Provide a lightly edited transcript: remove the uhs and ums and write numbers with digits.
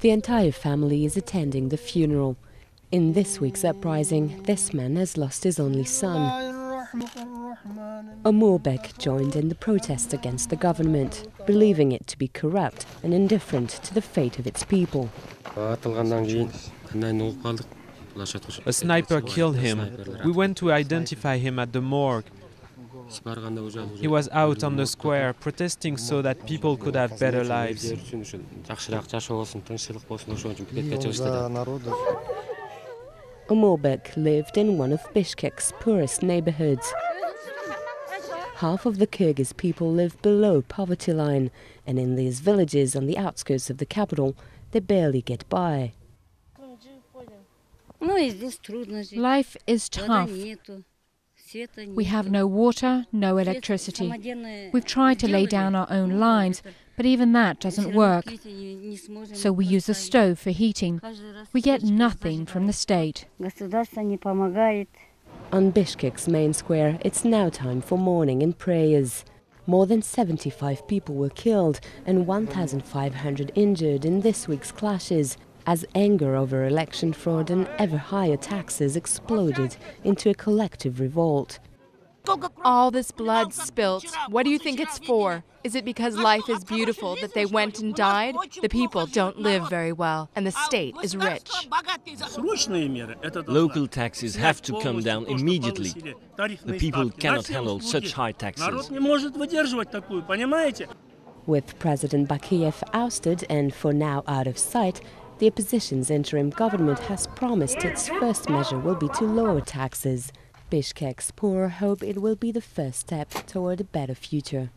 The entire family is attending the funeral. In this week's uprising, this man has lost his only son. Umurbek joined in the protest against the government, believing it to be corrupt and indifferent to the fate of its people. A sniper killed him. We went to identify him at the morgue. He was out on the square protesting so that people could have better lives. Umurbek lived in one of Bishkek's poorest neighborhoods. Half of the Kyrgyz people live below poverty line, and in these villages on the outskirts of the capital, they barely get by. Life is tough. We have no water, no electricity. We've tried to lay down our own lines, but even that doesn't work. So we use the stove for heating. We get nothing from the state. On Bishkek's main square, it's now time for mourning and prayers. More than 75 people were killed and 1,500 injured in this week's clashes, as anger over election fraud and ever higher taxes exploded into a collective revolt. All this blood spilt, what do you think it's for? Is it because life is beautiful that they went and died? The people don't live very well, and the state is rich. Local taxes have to come down immediately. The people cannot handle such high taxes. With President Bakiyev ousted and for now out of sight, the opposition's interim government has promised its first measure will be to lower taxes. Bishkek's poor hope it will be the first step toward a better future.